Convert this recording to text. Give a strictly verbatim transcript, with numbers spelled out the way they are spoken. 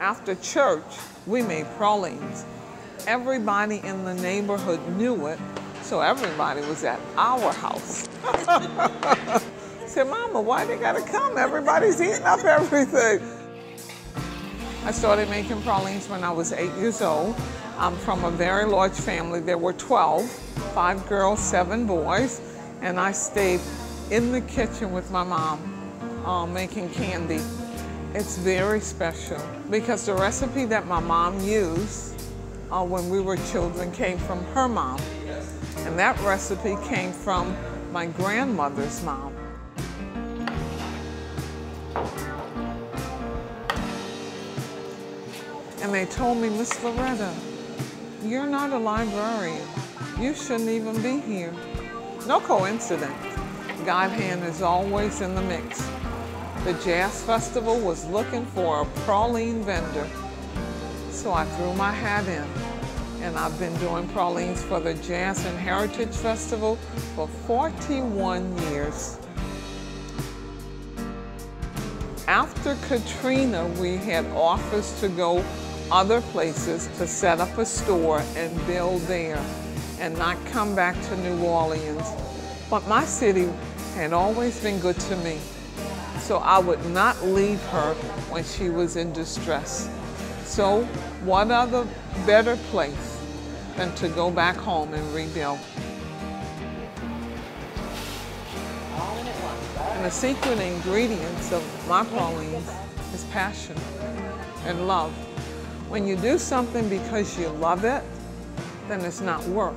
After church, we made pralines. Everybody in the neighborhood knew it, so everybody was at our house. Said, Mama, why they gotta come? Everybody's eating up everything. I started making pralines when I was eight years old. I'm from a very large family. There were twelve, five girls, seven boys, and I stayed in the kitchen with my mom uh, making candy. It's very special because the recipe that my mom used uh, when we were children came from her mom. And that recipe came from my grandmother's mom. And they told me, Miss Loretta, you're not a librarian. You shouldn't even be here. No coincidence. God's hand is always in the mix. The Jazz Festival was looking for a praline vendor. So I threw my hat in, and I've been doing pralines for the Jazz and Heritage Festival for forty-one years. After Katrina, we had offers to go other places to set up a store and build there and not come back to New Orleans. But my city had always been good to me, so I would not leave her when she was in distress. So what other better place than to go back home and rebuild? And the secret ingredients of my pralines is passion and love. When you do something because you love it, then it's not work.